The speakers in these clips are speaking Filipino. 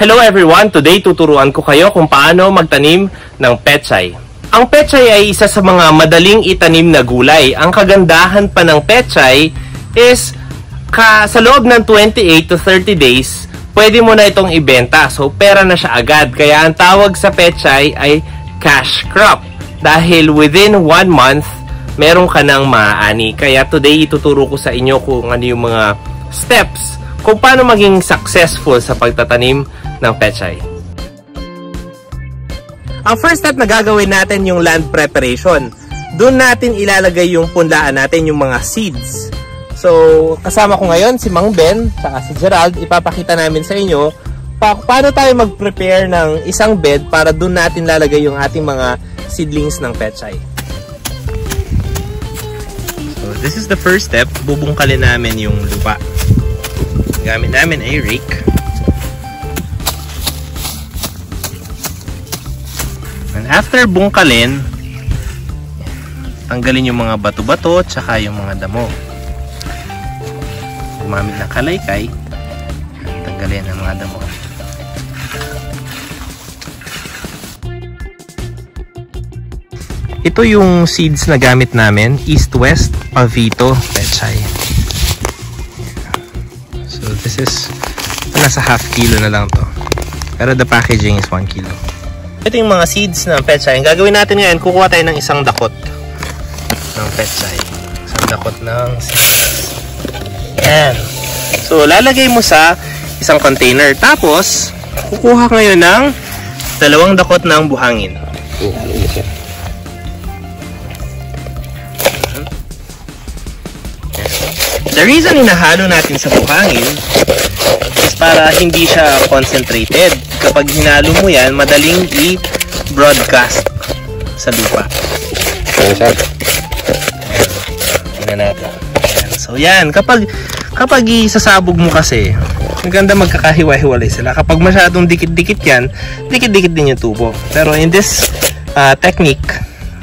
Hello everyone! Today tuturuan ko kayo kung paano magtanim ng pechay. Ang pechay ay isa sa mga madaling itanim na gulay. Ang kagandahan pa ng pechay is sa loob ng 28 to 30 days, pwede mo na itong ibenta. So pera na siya agad. Kaya ang tawag sa pechay ay cash crop. Dahil within 1 month, meron ka ng maaani. Kaya today ituturo ko sa inyo kung ano yung mga steps kung paano maging successful sa pagtatanim ng pechay. Ang first step na gagawin natin yung land preparation. Doon natin ilalagay yung punlaan natin, yung mga seeds. So, kasama ko ngayon si Mang Ben at si Gerald. Ipapakita namin sa inyo paano tayo mag-prepare ng isang bed para doon natin lalagay yung ating mga seedlings ng pechay. So, this is the first step. Bubungkalin namin yung lupa. Gamit namin ay rake. And after bungkalin, tanggalin yung mga bato-bato tsaka yung mga damo. Gumamit ng kalaykay, tanggalin ang mga damo. Ito yung seeds na gamit namin, East-West Pavito Pechay. So this is, nasa half kilo na lang to. Pero the packaging is 1 kilo. Ito yung mga seeds ng pechay. Ang gagawin natin ngayon, kukuha tayo ng isang dakot ng pechay. Isang dakot ng seeds. Ayan. So, lalagay mo sa isang container. Tapos, kukuha ngayon ng 2 dakot ng buhangin. The reason hinahalo natin sa buhangin is para hindi siya concentrated. Kapag hinalo mo yan, madaling i-broadcast sa lupa. Ayan. Ayan. So, yan. Kapag isasabog mo kasi, maganda magkakahiwa-hiwalay sila. Kapag masyadong dikit-dikit yan, dikit-dikit din yung tubo. Pero in this technique,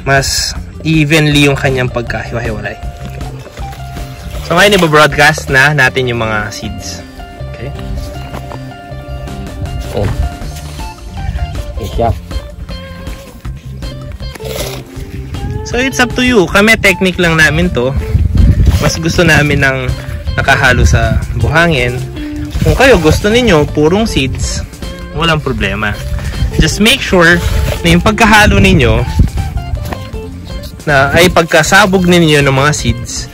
mas evenly yung kanyang pagkahiwa-hiwalay. So ngayon, ibabroadcast na natin yung mga seeds. Okay? So it's up to you. Kami, technique lang namin to. Mas gusto namin ng nakahalo sa buhangin. Kung kayo gusto ninyo purong seeds, walang problema. Just make sure na yung pagkahalo ninyo na ay pagkasabog ninyo ng mga seeds,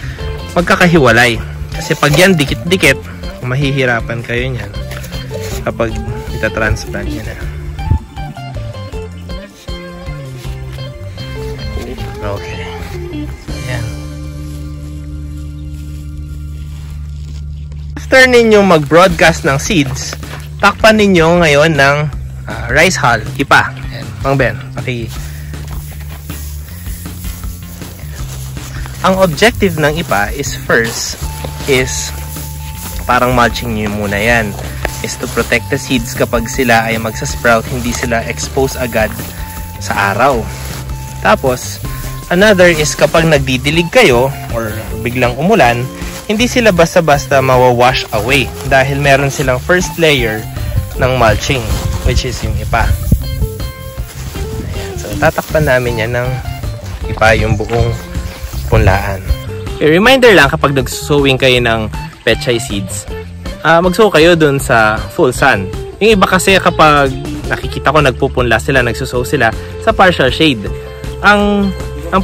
magkakahiwalay. Kasi pag yan dikit-dikit, mahihirapan kayo niyan kapag itatransplant niya na. Okay. After ninyong mag-broadcast ng seeds, takpan ninyo ngayon ng rice hull. Ipa. Ayan. Mang Ben, paki. Ang objective ng ipa is first is parang mulching nyo muna yan. Is to protect the seeds kapag sila ay magsasprout, hindi sila expose agad sa araw. Tapos, another is kapag nagdidilig kayo or biglang umulan, hindi sila basta-basta mawawash away dahil meron silang first layer ng mulching, which is yung ipa. Ayan. So, tatakpan namin yan ng ipa, yung buong punlaan. Okay, reminder lang, kapag nagsusowing kayo ng pechay seeds, magsow kayo dun sa full sun. Yung iba kasi kapag nakikita ko nagpupunla sila, nagsusow sila sa partial shade. Ang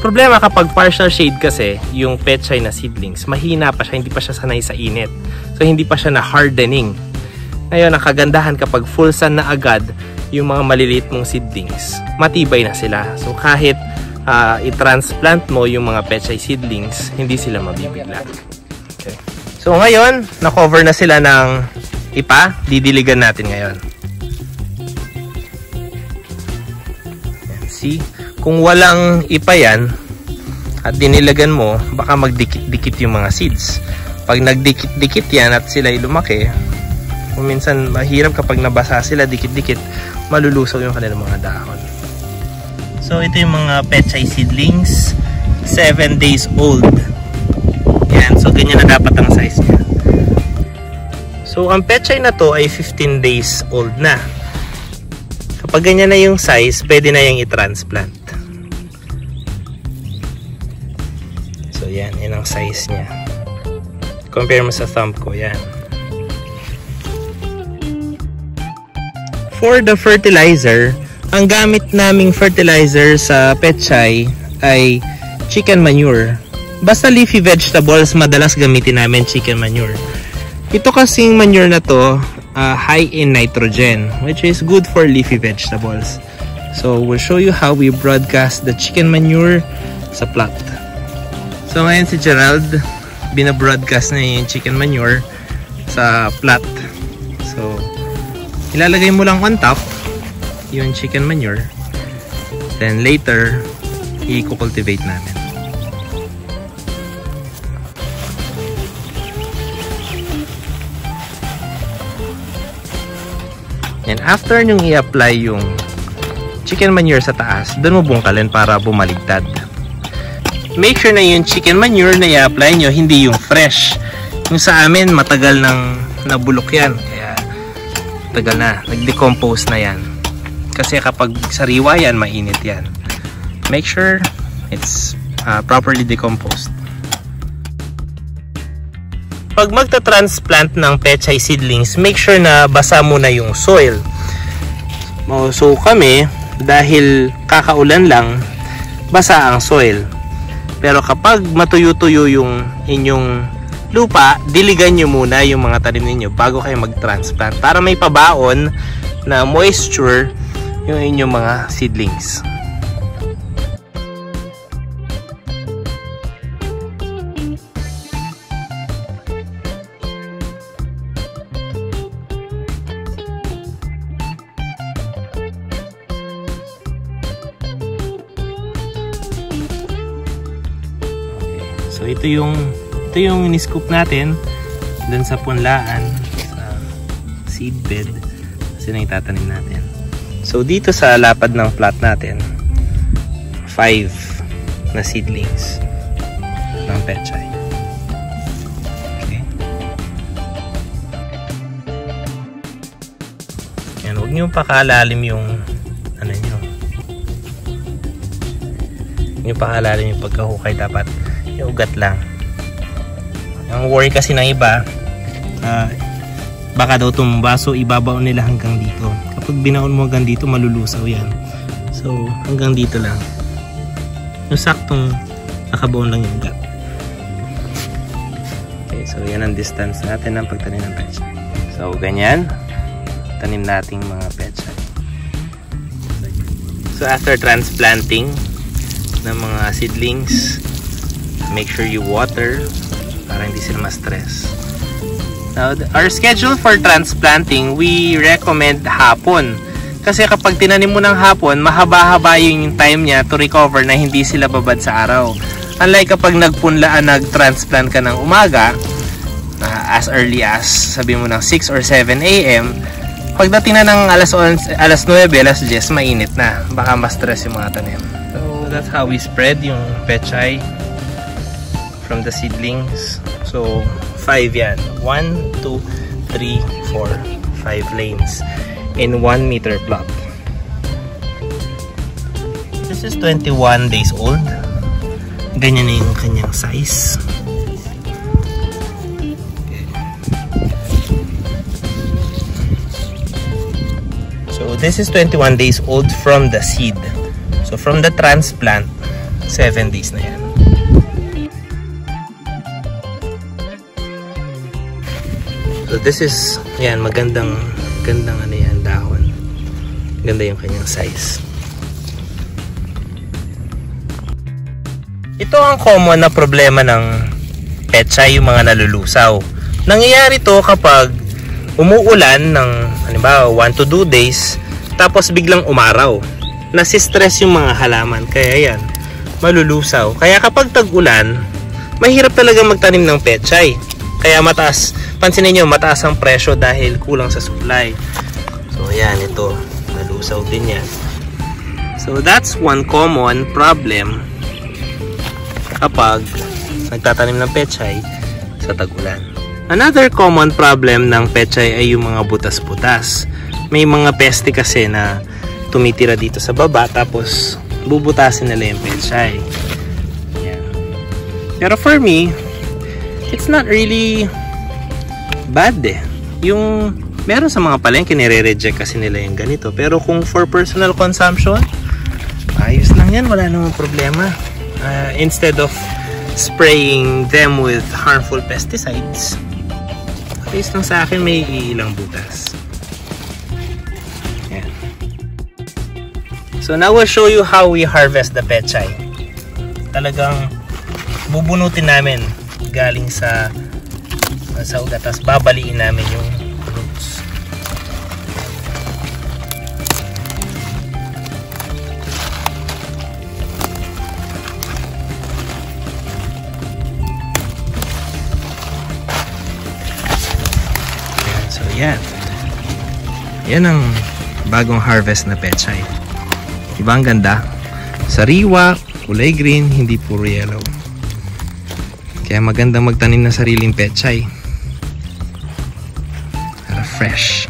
problema kapag partial shade kasi, yung pechay na seedlings, mahina pa siya, hindi pa siya sanay sa init. So, hindi pa siya na-hardening. Ngayon, ang kagandahan kapag full sun na agad, yung mga maliliit mong seedlings, matibay na sila. So, kahit i-transplant mo yung mga pechay seedlings, hindi sila mabibigla. Okay. So, ngayon, na-cover na sila ng ipa. Didiligan natin ngayon. See? Kung walang ipa yan at dinilagan mo, baka magdikit-dikit yung mga seeds. Pag nagdikit-dikit yan at sila'y lumaki, minsan mahirap kapag nabasa sila dikit-dikit, malulusaw yung kanilang mga dahon. So ito yung mga pechay seedlings, 7 days old. Yan, so ganyan na dapat ang size niya. So, ang pechay na to ay 15 days old na. Kapag ganyan na yung size, pwede na yung i-transplant. So, yan. Yan ang size niya. Compare mo sa thumb ko. Yan. For the fertilizer, ang gamit naming fertilizer sa pechay ay chicken manure. Basta leafy vegetables, madalas gamitin namin chicken manure. Ito kasing manure na to, high in nitrogen, which is good for leafy vegetables. So, we'll show you how we broadcast the chicken manure sa plot. So, ngayon si Gerald, binabroadcast na yung chicken manure sa plot. So, ilalagay mo lang on top yung chicken manure, then later i-cultivate namin. And after nyong i-apply yung chicken manure sa taas, doon mo bungkalin para bumaligtad. Make sure na yung chicken manure na i-apply nyo hindi yung fresh. Yung sa amin matagal nang nabulok yan, kaya tagal na, nag-decompose na yan. Kasi kapag sariwa yan, mainit yan. Make sure it's properly decomposed. Pag magta-transplant ng pechay seedlings, make sure na basa muna yung soil. So kami, dahil kakaulan lang, basa ang soil. Pero kapag matuyo-tuyo yung inyong lupa, diligan nyo muna yung mga tanim ninyo bago kayo mag-transplant para may pabaon na moisture yung inyong mga seedlings. Okay. So ito yung in-scoop natin dun sa punlaan sa seedbed kasi na itatanim natin. So, dito sa lapad ng plot natin, 5 na seedlings ng pechay. Okay. Yan, huwag nyo pakalalim yung pagkahukay, dapat yung ugat lang. Ang worry kasi ng iba, baka daw tumba, so ibabaw nila hanggang dito. Kapag binaon mo hanggang dito, malulusaw yan. So, hanggang dito lang. Yung saktong nakabaon lang yung ugat. Okay, so yan ang distance natin ng pagtanim ng pechay. So, ganyan. Tanim nating mga pechay. So, after transplanting ng mga seedlings, make sure you water para hindi sila ma-stress. Now, our schedule for transplanting, we recommend hapon. Kasi kapag tinanim mo ng hapon, mahaba-haba yung time niya to recover na hindi sila babad sa araw. Unlike kapag nagpunlaan, nag-transplant ka ng umaga, as early as, sabi mo ng 6 or 7 a.m., pagdating na ng alas 9, alas 10, mainit na. Baka ma-stress yung mga tanim. So, that's how we spread yung pechay from the seedlings. So, 5 yan. 1, 2, 3, 4, 5 lanes in 1 meter plot. This is 21 days old. Ganyan na yung kanyang size. So, this is 21 days old from the seed. So, from the transplant, 7 days na yan. So this is, yan, magandang dahon. Ganda yung kanyang size. Ito ang common na problema ng pechay, yung mga nalulusaw. Nangyayari to kapag umuulan ng, halimbawa, 1 to 2 days, tapos biglang umaraw. Nasistress yung mga halaman, kaya yan, malulusaw. Kaya kapag tag-ulan, mahirap talaga magtanim ng pechay. Kaya mataas, pansin niyo, mataas ang presyo dahil kulang sa supply. So ayan, ito, nalusaw din yan. So that's one common problem kapag nagtatanim ng pechay sa tag-ulan. Another common problem ng pechay ay yung mga butas-butas. May mga peste kasi na tumitira dito sa baba tapos bubutasin nila yung pechay. Yeah. Pero for me, it's not really bad eh. Yung meron sa mga palengke nire-reject kasi nila yung ganito. Pero kung for personal consumption, ayos lang yan, wala namang problema. Instead of spraying them with harmful pesticides, based lang sa akin, may ilang butas. Ayan. So now we'll show you how we harvest the pechay. Talagang bubunutin namin galing sa ugat, tapos babaliin namin yung roots. Yan. Yan ang bagong harvest na pechay. Diba ang ganda? Sariwa, kulay green, hindi puro yellow. Kaya maganda magtanim ng sariling pechay. Para fresh.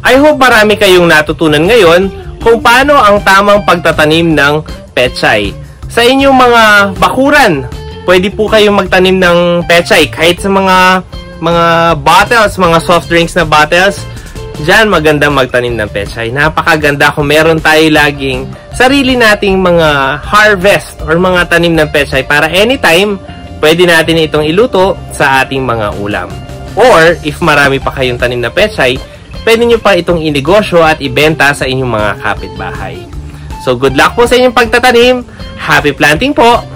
I hope marami kayong natutunan ngayon kung paano ang tamang pagtatanim ng pechay. Sa inyong mga bakuran, pwede po kayong magtanim ng pechay kahit sa mga bottles, mga soft drinks na bottles, dyan maganda magtanim ng pechay. Napakaganda kung meron tayo laging sarili nating mga harvest or mga tanim ng pechay para anytime, pwede natin itong iluto sa ating mga ulam. Or, if marami pa kayong tanim na pechay, pwede nyo pa itong inegosyo at ibenta sa inyong mga kapitbahay. So, good luck po sa inyong pagtatanim. Happy planting po!